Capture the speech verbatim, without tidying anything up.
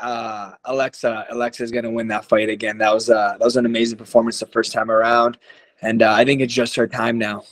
uh, Alexa. Alexa is going to win that fight again. That was uh, that was an amazing performance the first time around, and uh, I think it's just her time now.